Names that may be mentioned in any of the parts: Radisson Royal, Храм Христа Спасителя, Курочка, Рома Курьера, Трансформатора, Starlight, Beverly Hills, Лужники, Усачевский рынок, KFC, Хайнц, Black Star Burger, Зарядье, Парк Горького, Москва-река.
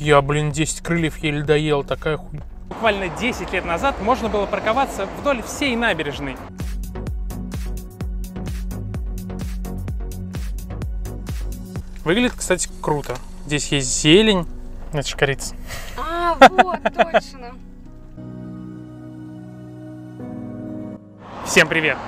Я, блин, 10 крыльев еле доел, такая хуйня. Буквально 10 лет назад можно было парковаться вдоль всей набережной. Выглядит, кстати, круто. Здесь есть зелень. Это же корица. А, вот, точно. Всем привет!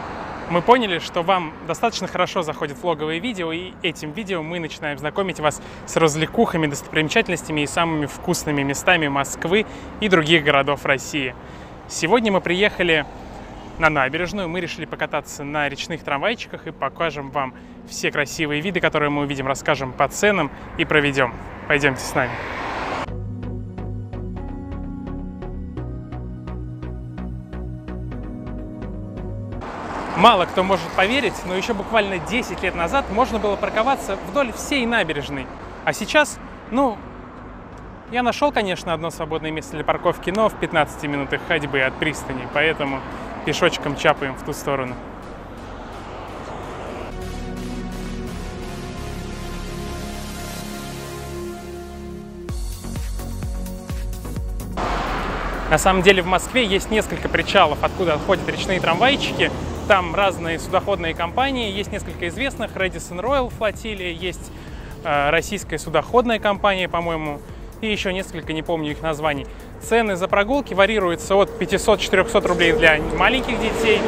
Мы поняли, что вам достаточно хорошо заходят влоговые видео, и этим видео мы начинаем знакомить вас с развлекухами, достопримечательностями и самыми вкусными местами Москвы и других городов России. Сегодня мы приехали на набережную, мы решили покататься на речных трамвайчиках и покажем вам все красивые виды, которые мы увидим, расскажем по ценам и проведем. Пойдемте с нами. Мало кто может поверить, но еще буквально 10 лет назад можно было парковаться вдоль всей набережной. А сейчас, ну, я нашел, конечно, одно свободное место для парковки, но в 15 минутах ходьбы от пристани, поэтому пешочком чапаем в ту сторону. На самом деле в Москве есть несколько причалов, откуда отходят речные трамвайчики. Там разные судоходные компании, есть несколько известных, Radisson Royal флотилия, есть российская судоходная компания, по-моему, и еще несколько, не помню их названий. Цены за прогулки варьируются от 500-400 рублей для маленьких детей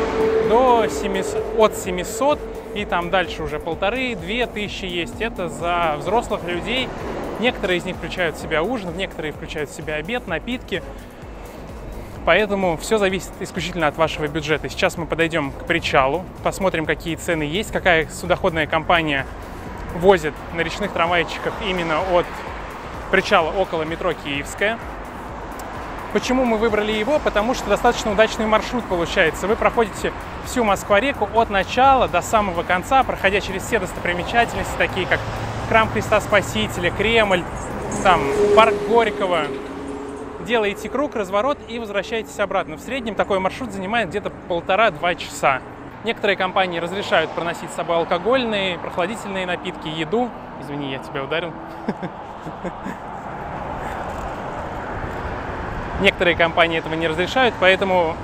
до 700 и там дальше уже 1500-2000 есть. Это за взрослых людей. Некоторые из них включают в себя ужин, некоторые включают в себя обед, напитки. Поэтому все зависит исключительно от вашего бюджета. Сейчас мы подойдем к причалу, посмотрим, какие цены есть, какая судоходная компания возит на речных трамвайчиках именно от причала около метро Киевская. Почему мы выбрали его? Потому что достаточно удачный маршрут получается. Вы проходите всю Москва-реку от начала до самого конца, проходя через все достопримечательности, такие как Храм Христа Спасителя, Кремль, там, Парк Горького. Делаете круг, разворот и возвращаетесь обратно. В среднем такой маршрут занимает где-то 1,5-2 часа. Некоторые компании разрешают проносить с собой алкогольные, прохладительные напитки, еду. Извини, я тебя ударил. Некоторые компании этого не разрешают, поэтому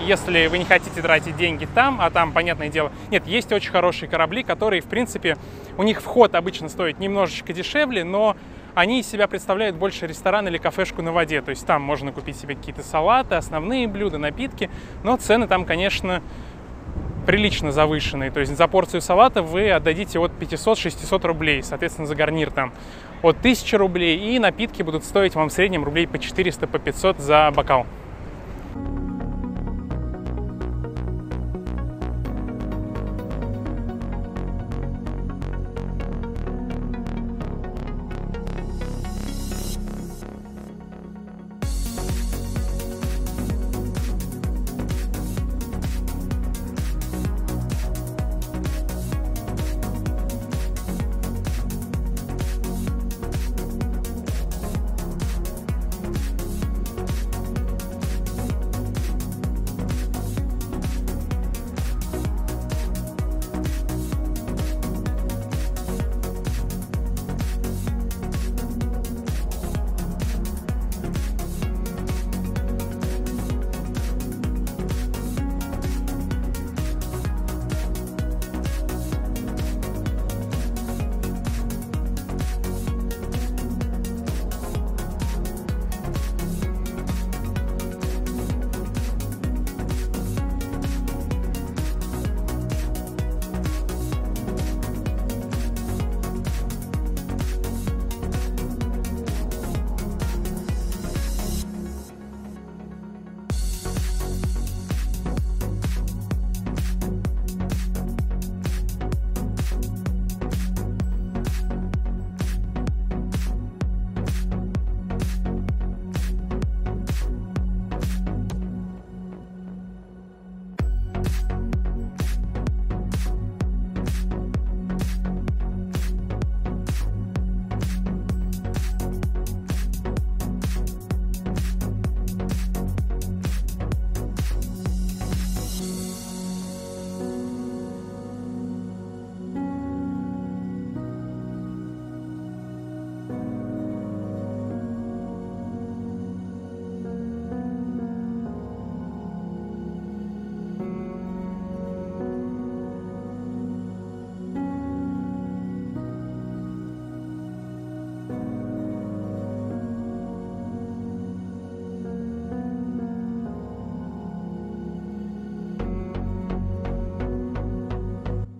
если вы не хотите тратить деньги там, а там, понятное дело, нет, есть очень хорошие корабли, которые, в принципе, у них вход обычно стоит немножечко дешевле, но они из себя представляют больше ресторан или кафешку на воде. То есть там можно купить себе какие-то салаты, основные блюда, напитки. Но цены там, конечно, прилично завышенные. То есть за порцию салата вы отдадите от 500-600 рублей. Соответственно, за гарнир там от 1000 рублей. И напитки будут стоить вам в среднем рублей по 400-500 за бокал.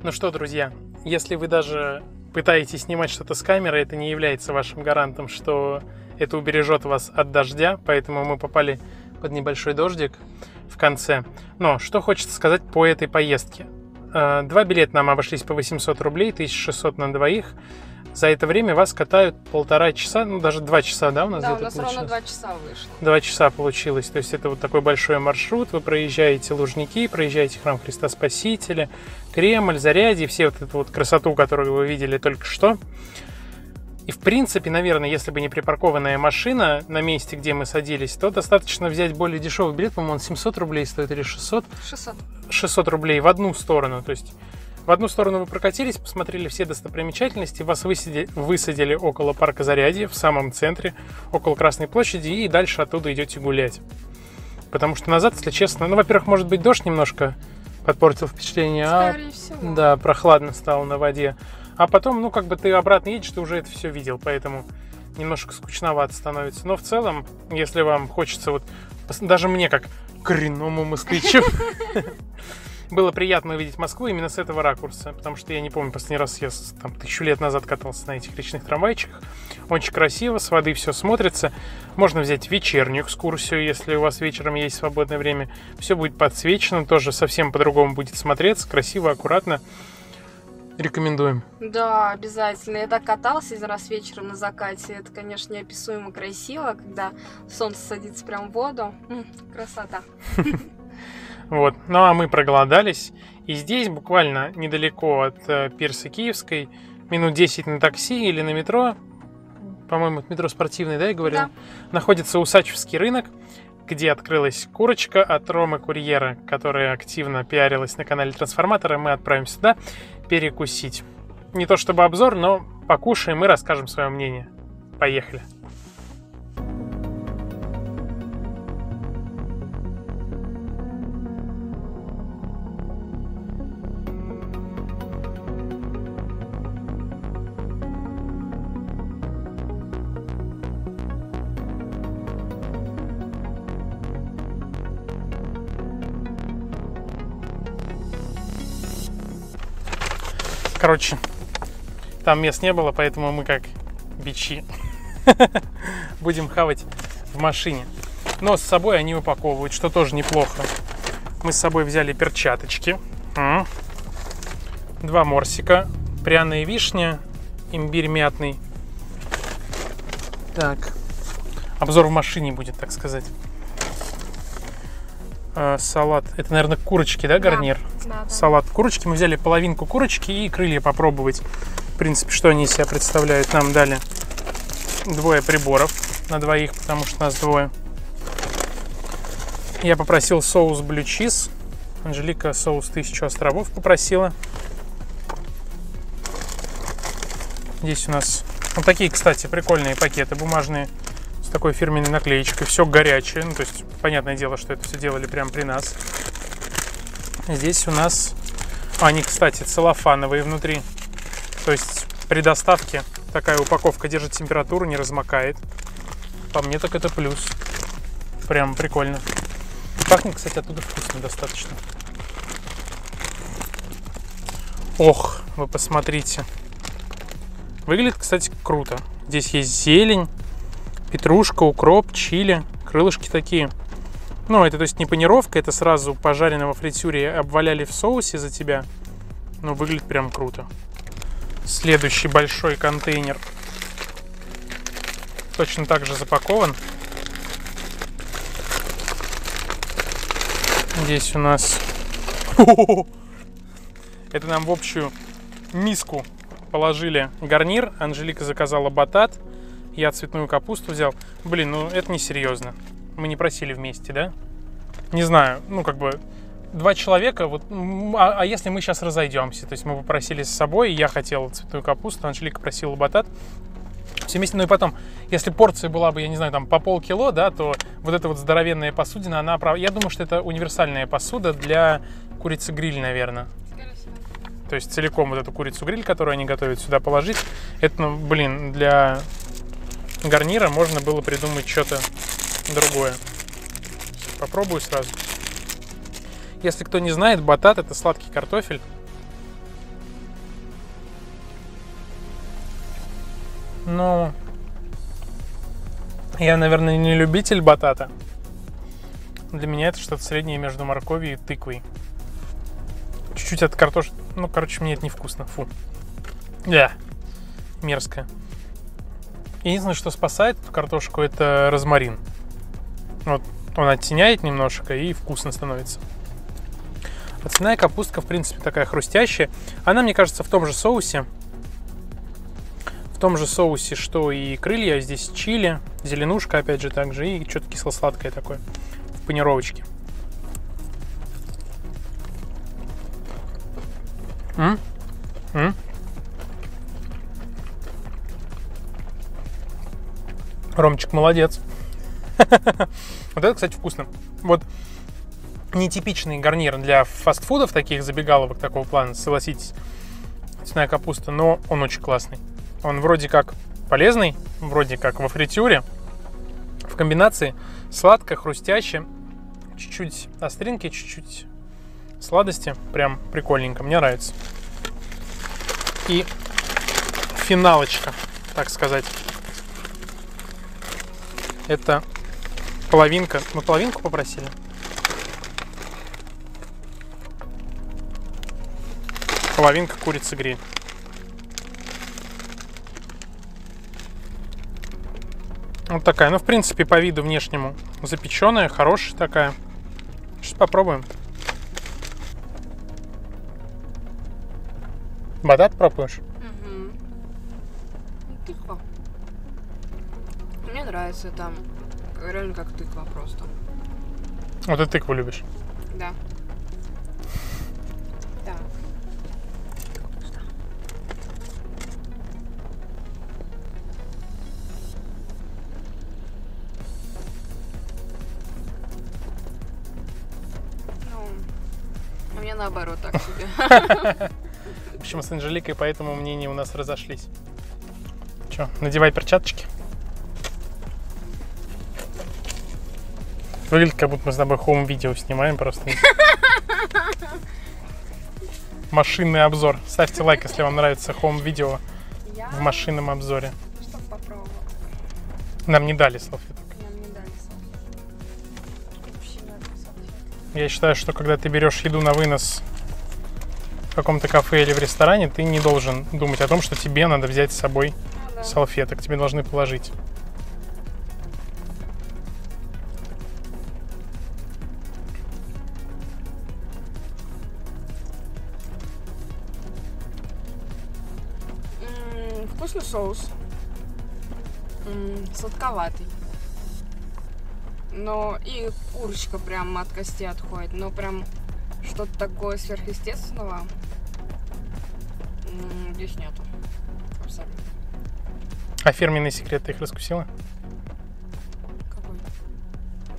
Ну что, друзья, если вы даже пытаетесь снимать что-то с камеры, это не является вашим гарантом, что это убережет вас от дождя, поэтому мы попали под небольшой дождик в конце. Но что хочется сказать по этой поездке. Два билета нам обошлись по 800 рублей, 1600 на двоих. За это время вас катают полтора часа, ну даже 2 часа, да, у нас где-то получилось? Да, у нас ровно 2 часа вышло. 2 часа получилось, то есть это вот такой большой маршрут, вы проезжаете Лужники, проезжаете Храм Христа Спасителя, Кремль, Зарядье, все вот эту вот красоту, которую вы видели только что. И в принципе, наверное, если бы не припаркованная машина на месте, где мы садились, то достаточно взять более дешевый билет, по-моему, он 700 рублей стоит или 600? 600. 600 рублей в одну сторону, то есть... В одну сторону вы прокатились, посмотрели все достопримечательности, вас высадили около парка Зарядье, в самом центре, около Красной площади, и дальше оттуда идете гулять. Потому что назад, если честно, ну, во-первых, может быть, дождь немножко подпортил впечатление, скорее всего. Да, прохладно стало на воде. А потом, ну, как бы ты обратно едешь, ты уже это все видел, поэтому немножко скучновато становится. Но в целом, если вам хочется, вот, даже мне, как коренному москвичу, было приятно увидеть Москву именно с этого ракурса, потому что я не помню, последний раз я там 1000 лет назад катался на этих речных трамвайчиках. Очень красиво, с воды все смотрится. Можно взять вечернюю экскурсию, если у вас вечером есть свободное время. Все будет подсвечено, тоже совсем по-другому будет смотреться, красиво, аккуратно. Рекомендуем. Да, обязательно. Я так каталась один раз вечером на закате. Это, конечно, неописуемо красиво, когда солнце садится прям в воду. Красота. Вот. Ну а мы проголодались, и здесь буквально недалеко от пирса Киевской, минут 10 на такси или на метро, по-моему, метро Спортивный, да, я говорил, да, находится Усачевский рынок, где открылась курочка от Ромы Курьера, которая активно пиарилась на канале Трансформатора. Мы отправимся сюда перекусить. Не то чтобы обзор, но покушаем и расскажем свое мнение. Поехали! Короче, там мест не было, поэтому мы как бичи будем хавать в машине. Но с собой они упаковывают, что тоже неплохо. Мы с собой взяли перчаточки, 2 морсика, пряная вишня, имбирь мятный. Так, обзор в машине будет, так сказать. Салат, это, наверное, курочки, да, гарнир? Да, да. Салат курочки. Мы взяли половинку курочки и крылья попробовать. В принципе, что они из себя представляют. Нам дали 2 приборов на двоих, потому что нас 2. Я попросил соус blue cheese. Анжелика соус 1000 островов попросила. Здесь у нас вот такие, кстати, прикольные пакеты бумажные, с такой фирменной наклеечкой, все горячее, ну, то есть, понятное дело, что это все делали прямо при нас. Здесь у нас, они, кстати, целлофановые внутри, то есть при доставке такая упаковка держит температуру, не размокает. По мне так это плюс, прям прикольно. Пахнет, кстати, оттуда вкусно достаточно. Ох, вы посмотрите. Выглядит, кстати, круто. Здесь есть зелень, петрушка, укроп, чили, крылышки такие. Ну, это, то есть, не панировка, это сразу пожаренного фритюре обваляли в соусе за тебя. Ну, выглядит прям круто. Следующий большой контейнер точно так же запакован. Здесь у нас... Это нам в общую миску положили гарнир. Анжелика заказала батат. Я цветную капусту взял. Блин, ну это несерьезно. Мы не просили вместе, да? Не знаю, ну как бы 2 человека, вот, а если мы сейчас разойдемся? То есть мы попросили с собой, я хотел цветную капусту, Анжелика просила батат. Все вместе, ну и потом, если порция была бы, я не знаю, там по полкило, да, то вот эта вот здоровенная посудина, она, я думаю, что это универсальная посуда для курицы-гриль, наверное. То есть целиком вот эту курицу-гриль, которую они готовят, сюда положить. Это, ну, блин, для... гарнира можно было придумать что-то другое. Попробую сразу. Если кто не знает, батат — это сладкий картофель, Ну, я, наверное, не любитель батата. Для меня это что-то среднее между морковью и тыквой. Чуть-чуть от картошки. Ну, короче, мне это невкусно. Фу. Да. Мерзко. Единственное, что спасает эту картошку, это розмарин. Вот он оттеняет немножко и вкусно становится. Подсыпная капустка, в принципе, такая хрустящая. Она, мне кажется, в том же соусе. В том же соусе, что и крылья. Здесь чили, зеленушка, опять же, также. И что-то кисло-сладкое такое. В панировочке. Ромчик, молодец. Вот это, кстати, вкусно. Вот нетипичный гарнир для фастфудов, таких забегаловок такого плана, согласитесь. Цветная капуста, но он очень классный. Он вроде как полезный, вроде как во фритюре. В комбинации сладко, хрустяще, чуть-чуть остринки, чуть-чуть сладости. Прям прикольненько, мне нравится. И финалочка, так сказать. Это половинка. Мы половинку попросили. Половинка курицы гриль. Вот такая. Ну, в принципе, по виду внешнему запеченная, хорошая такая. Сейчас попробуем. Батат пробуешь? Угу. Тыква. Мне нравится там. Реально как тыква просто. Вот ты тыкву любишь? Да. Наоборот, так себе. В общем, с Анжеликой по этому мнению у нас разошлись. Че, надевай перчаточки. Выглядит, как будто мы с тобой хоум-видео снимаем просто. Машинный обзор. Ставьте лайк, если вам нравится хоум-видео в машинном обзоре. Чтоб попробовала. Нам не дали салфеток. Я считаю, что когда ты берешь еду на вынос в каком-то кафе или в ресторане, ты не должен думать о том, что тебе надо взять с собой салфеток. Тебе должны положить. Вкусный соус. Сладковатый. Но и курочка прям от кости отходит, но прям что-то такое сверхъестественного здесь нету. Абсолютно. А фирменный секрет ты их раскусила? Какой?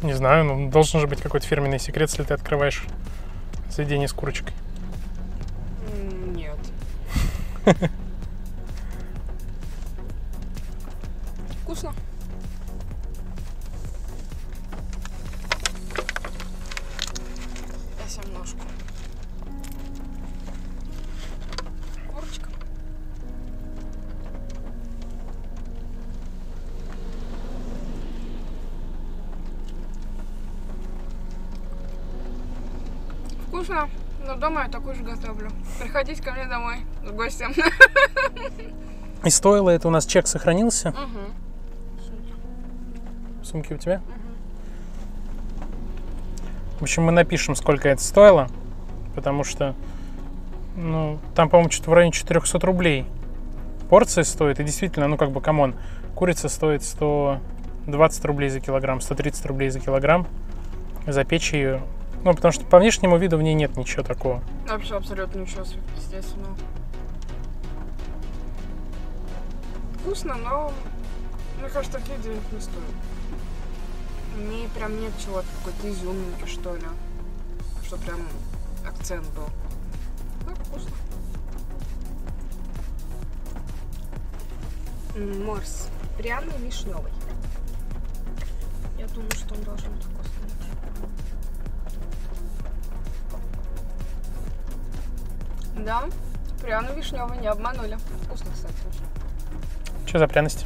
Не знаю, ну должен же быть какой-то фирменный секрет, если ты открываешь заведение с курочкой. Нет. Вкусно. Вкусно, но дома я такую же готовлю. Приходите ко мне домой с гостем. И стоило это, у нас чек сохранился? Угу. Сумки у тебя? Угу. В общем, мы напишем, сколько это стоило, потому что, ну, там, по-моему, что-то в районе 400 рублей порция стоит, и действительно, ну, как бы, камон, курица стоит 120 рублей за килограмм, 130 рублей за килограмм, запечь ее. Ну, потому что по внешнему виду в ней нет ничего такого. Вообще абсолютно ничего сверхъестественного. Вкусно, но, мне кажется, таких денег не стоит. Мне прям нет чего-то, какой-то изюминки, что ли. Что прям акцент был. Так, вкусно. Морс. Пряный вишневый. Я думаю, что он должен быть вкусный. Да, пряно вишневый, не обманули. Вкусно, кстати. Что за пряность?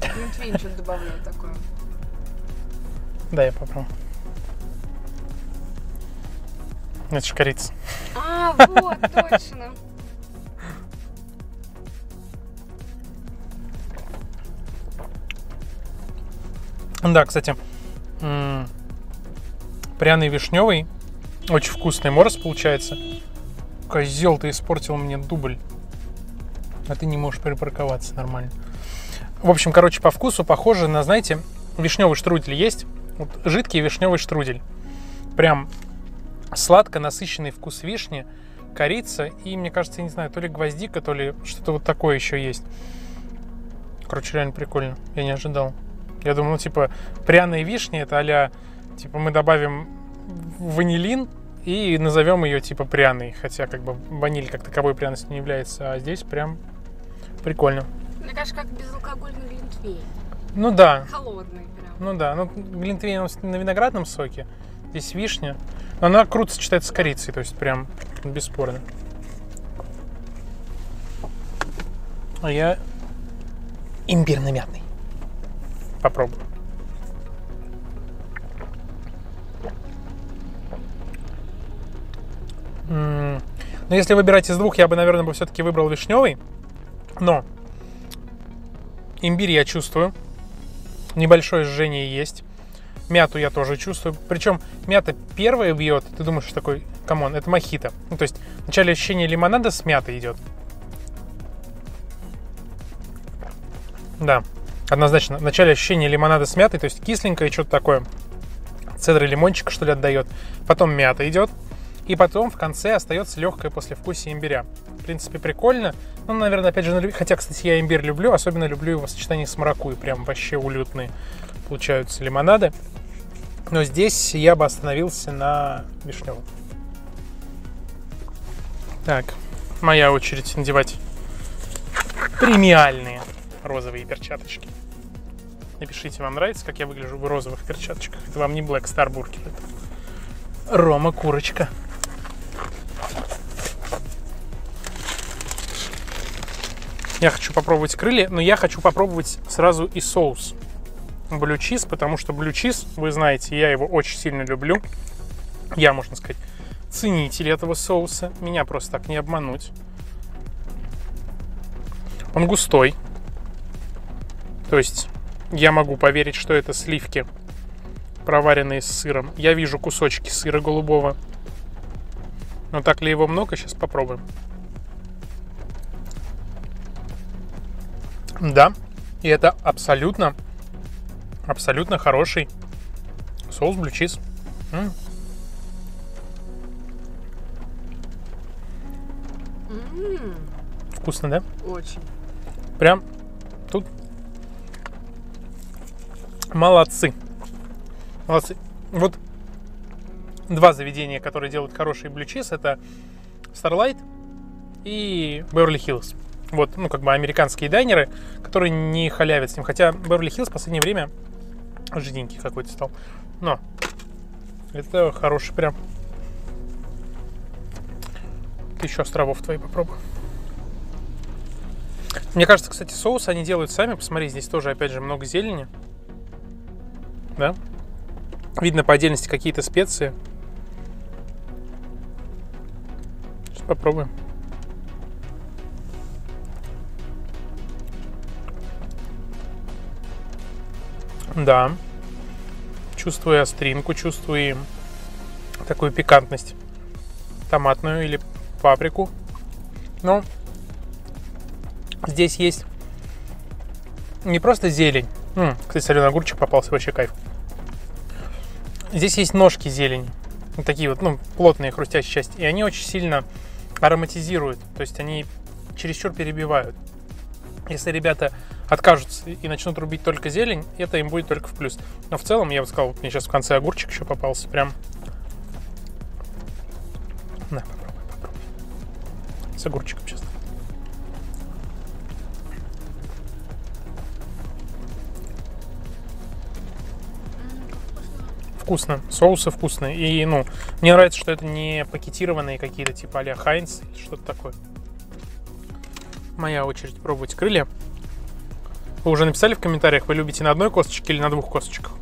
Глинтвейн что-то добавляет такое. Да, я попробую. Это же корица. А, вот, точно. Да, кстати, пряный вишневый, очень вкусный морс получается. Козел, ты испортил мне дубль. А ты не можешь припарковаться нормально. В общем, короче, по вкусу похоже на, знаете, вишневый штрудель есть. Вот жидкий вишневый штрудель. Прям сладко насыщенный вкус вишни, корица и, мне кажется, я не знаю, то ли гвоздика, то ли что-то вот такое еще есть. Короче, реально прикольно. Я не ожидал. Я думал, ну, типа, пряные вишни, это а-ля, типа, мы добавим ванилин и назовем ее, типа, пряной. Хотя, как бы, ваниль как таковой пряностью не является, а здесь прям прикольно. Мне кажется, как безалкогольный глинтвейн. Ну да. Холодный прям. Ну да, ну глинтвейн на виноградном соке, здесь вишня. Но она круто сочетается с корицей, то есть прям бесспорно. А я имбирно-мятный. Попробую. Но если выбирать из двух, я бы, наверное, все-таки выбрал вишневый. Но имбирь я чувствую. Небольшое жжение есть. Мяту я тоже чувствую. Причем мята первая бьет. Ты думаешь, что такой, камон, это мохито. Ну, то есть вначале ощущение лимонада с мятой идет. Да. Однозначно, вначале ощущение лимонада с мятой, то есть кисленькое, что-то такое. Цедра лимончика, что ли, отдает. Потом мята идет. И потом в конце остается легкое послевкусие имбиря. В принципе, прикольно. Ну, наверное, опять же, на любви. Хотя, кстати, я имбирь люблю. Особенно люблю его в сочетании с маракуйей. Прям вообще улютные получаются лимонады. Но здесь я бы остановился на вишневом. Так, моя очередь надевать премиальные розовые перчаточки. Напишите, вам нравится, как я выгляжу в розовых перчаточках. Это вам не Black Star Burger. Это Рома Курочка. Я хочу попробовать крылья, но я хочу попробовать сразу и соус. Blue cheese, потому что blue cheese, вы знаете, я его очень сильно люблю. Я, можно сказать, ценитель этого соуса. Меня просто так не обмануть. Он густой. То есть я могу поверить, что это сливки, проваренные с сыром. Я вижу кусочки сыра голубого. Но так ли его много? Сейчас попробуем. Да, и это абсолютно, абсолютно хороший соус blue cheese. Вкусно, да? Очень. Прям тут... Молодцы. Молодцы. Вот два заведения, которые делают хорошие blue cheese, это Starlight и Beverly Hills. Вот, ну, как бы американские дайнеры, которые не халявят с ним. Хотя Beverly Hills в последнее время жиденький какой-то стал. Но это хороший прям. Ты еще островов твои попробуй. Мне кажется, кстати, соусы они делают сами. Посмотри, здесь тоже, опять же, много зелени. Да? Видно по отдельности какие-то специи. Сейчас попробуем. Да. Чувствую остринку, чувствую такую пикантность. Томатную или паприку. Но здесь есть не просто зелень. Кстати, соленый огурчик попался, вообще кайф. Здесь есть ножки зелени, вот такие вот, ну, плотные, хрустящие части, и они очень сильно ароматизируют, то есть они чересчур перебивают. Если ребята откажутся и начнут рубить только зелень, это им будет только в плюс. Но в целом, я бы сказал, вот мне сейчас в конце огурчик еще попался, прям... На, попробуй, попробуй. С огурчиком, честно. вкусно, соусы вкусные. И, ну, мне нравится, что это не пакетированные какие-то, типа а-ля Хайнц, что-то такое. Моя очередь пробовать крылья. Вы уже написали в комментариях, вы любите на одной косточке или на двух косточках?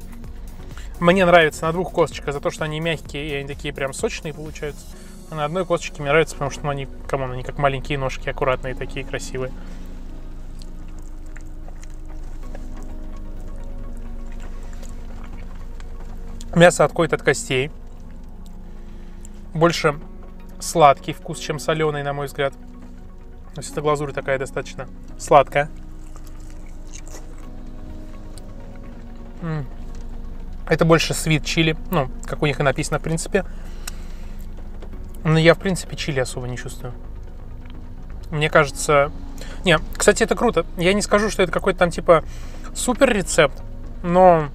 Мне нравится на двух косточках за то, что они мягкие и они такие прям сочные получаются. А на одной косточке мне нравится, потому что ну, они, камон, они как маленькие ножки, аккуратные такие, красивые. Мясо отходит от костей. Больше сладкий вкус, чем соленый, на мой взгляд. То есть эта глазурь такая достаточно сладкая. Это больше sweet чили, ну, как у них и написано, в принципе. Но я, в принципе, чили особо не чувствую. Мне кажется... Не, кстати, это круто. Я не скажу, что это какой-то там, типа, супер рецепт, но...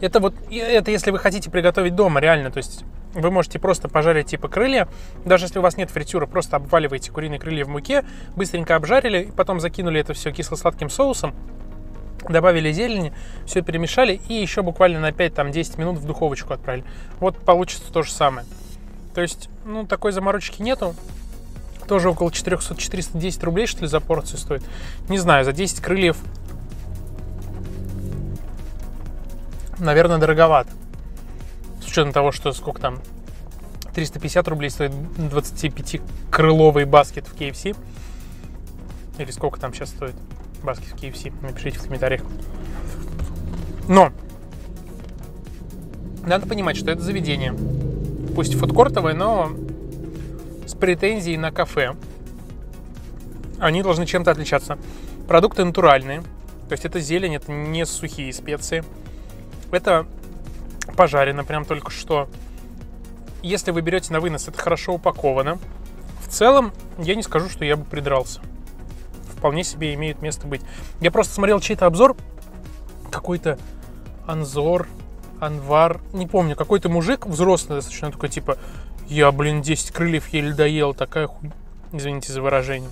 Это вот, это если вы хотите приготовить дома, реально, то есть... Вы можете просто пожарить типа крылья, даже если у вас нет фритюра, просто обваливаете куриные крылья в муке, быстренько обжарили, и потом закинули это все кисло-сладким соусом, добавили зелени, все перемешали и еще буквально на 5-10 минут в духовочку отправили. Вот получится то же самое. То есть, ну, такой заморочки нету. Тоже около 400-410 рублей, что ли, за порцию стоит. Не знаю, за 10 крыльев, наверное, дороговато. С учетом того, что сколько там, 350 рублей стоит 25-крыловый баскет в KFC. Или сколько там сейчас стоит баскет в KFC, напишите в комментариях. Но надо понимать, что это заведение, пусть фудкортовое, но с претензией на кафе. Они должны чем-то отличаться. Продукты натуральные, то есть это зелень, это не сухие специи. Это... пожарено прям только что. Если вы берете на вынос, это хорошо упаковано. В целом, я не скажу, что я бы придрался. Вполне себе имеет место быть. Я просто смотрел чей-то обзор, какой-то Анвар, не помню, какой-то мужик взрослый достаточно, такой типа, я, блин, 10 крыльев еле доел, такая хуйня. Извините за выражение.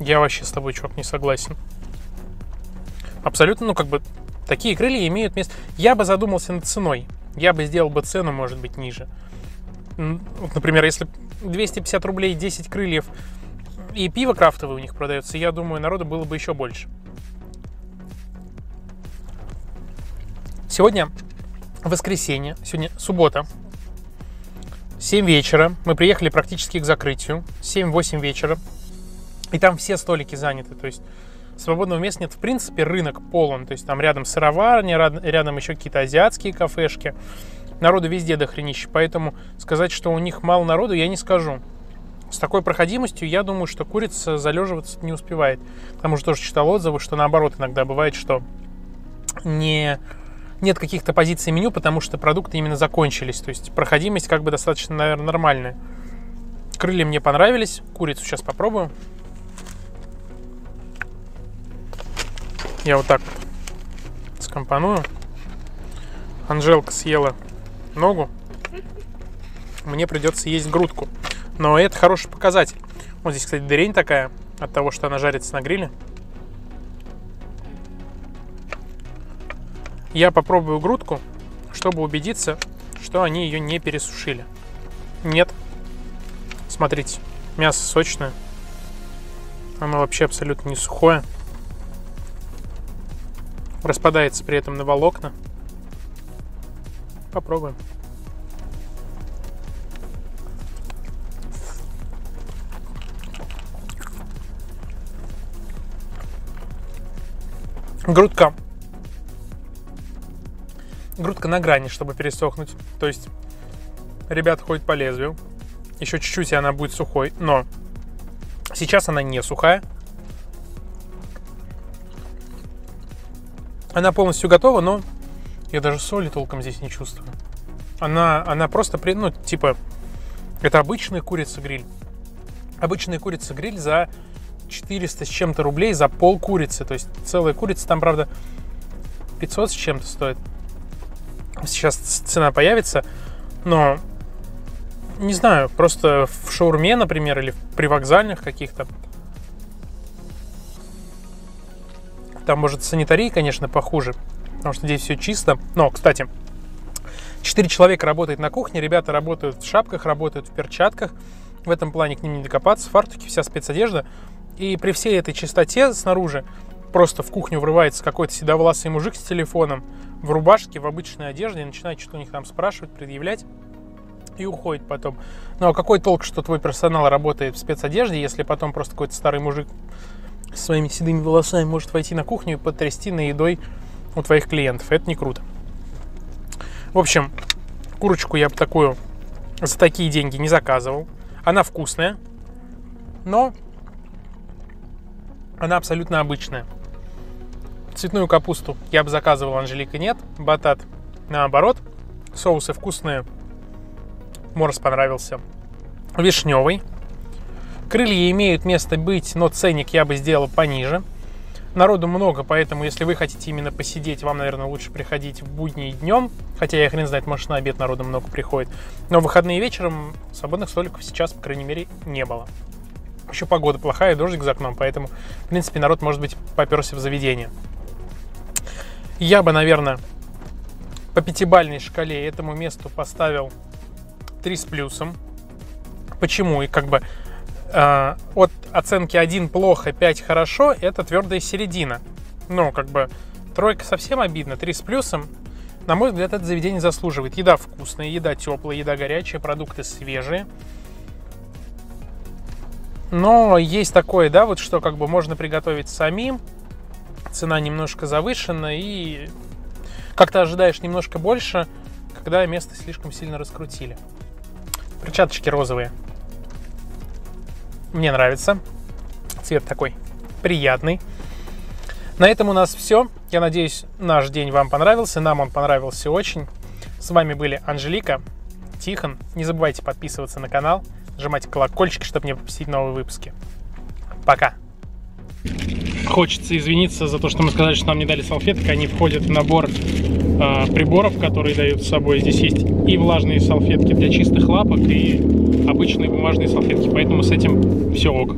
Я вообще с тобой, чувак, не согласен. Абсолютно, ну, как бы... Такие крылья имеют место. Я бы задумался над ценой. Я бы сделал бы цену, может быть, ниже. Вот, например, если 250 рублей 10 крыльев и пиво крафтовое у них продается, я думаю, народу было бы еще больше. Сегодня воскресенье, сегодня суббота, 7 вечера. Мы приехали практически к закрытию, 7-8 вечера. И там все столики заняты, то есть... Свободного места нет. В принципе, рынок полон. То есть там рядом сыроварня, рядом еще какие-то азиатские кафешки. Народу везде дохренище. Поэтому сказать, что у них мало народу, я не скажу. С такой проходимостью, я думаю, что курица залеживаться не успевает. К тому же тоже читал отзывы, что наоборот иногда бывает, что нет каких-то позиций меню, потому что продукты именно закончились. То есть проходимость как бы достаточно, наверное, нормальная. Крылья мне понравились. Курицу сейчас попробую. Я вот так скомпоную. Анжелка съела ногу. Мне придется есть грудку. Но это хороший показатель. Вот здесь, кстати, дырень такая от того, что она жарится на гриле. Я попробую грудку, чтобы убедиться, что они ее не пересушили. Нет. Смотрите, мясо сочное. Оно вообще абсолютно не сухое. Распадается при этом на волокна. Попробуем. Грудка. Грудка на грани, чтобы пересохнуть. То есть, ребят, ходит по лезвию. Еще чуть-чуть, и она будет сухой. Но сейчас она не сухая. Она полностью готова, но я даже соли толком здесь не чувствую. Она просто, ну, типа, это обычная курица-гриль. Обычная курица-гриль за 400 с чем-то рублей за пол курицы. То есть целая курица там, правда, 500 с чем-то стоит. Сейчас цена появится, но, не знаю, просто в шаурме, например, или при вокзальных каких-то. Там, может, санитарии, конечно, похуже, потому что здесь все чисто. Но, кстати, 4 человека работает на кухне, ребята работают в шапках, работают в перчатках. В этом плане к ним не докопаться, фартуки, вся спецодежда. И при всей этой чистоте снаружи просто в кухню врывается какой-то седовласый мужик с телефоном в рубашке, в обычной одежде, и начинает что-то у них там спрашивать, предъявлять, и уходит потом. Ну а какой толк, что твой персонал работает в спецодежде, если потом просто какой-то старый мужик со своими седыми волосами может войти на кухню и потрясти на едой у твоих клиентов? Это не круто. В общем, курочку я бы такую за такие деньги не заказывал. Она вкусная, но она абсолютно обычная. Цветную капусту я бы заказывал, Анжелика нет. Батат наоборот. Соусы вкусные. Морс понравился. Вишневый. Крылья имеют место быть, но ценник я бы сделал пониже. Народу много, поэтому если вы хотите именно посидеть, вам, наверное, лучше приходить в будни и днем. Хотя я хрен знает, может, на обед народу много приходит. Но в выходные вечером свободных столиков сейчас, по крайней мере, не было. Еще погода плохая, дождик за окном, поэтому, в принципе, народ, может быть, поперся в заведение. Я бы, наверное, по пятибалльной шкале этому месту поставил 3 с плюсом. Почему? И как бы от оценки 1 плохо, 5 хорошо, это твердая середина. Ну, как бы тройка совсем обидно, 3 с плюсом. На мой взгляд, это заведение заслуживает. Еда вкусная, еда теплая, еда горячая, продукты свежие. Но есть такое, да, вот что как бы можно приготовить самим, цена немножко завышена, и как-то ожидаешь немножко больше, когда место слишком сильно раскрутили. Перчаточки розовые. Мне нравится. Цвет такой приятный. На этом у нас все. Я надеюсь, наш день вам понравился. Нам он понравился очень. С вами были Анжелика, Тихон. Не забывайте подписываться на канал, нажимать колокольчик, чтобы не пропустить новые выпуски. Пока! Хочется извиниться за то, что мы сказали, что нам не дали салфеток. Они входят в набор приборов, которые дают с собой. Здесь есть и влажные салфетки для чистых лапок, и обычные бумажные салфетки, поэтому с этим все ок.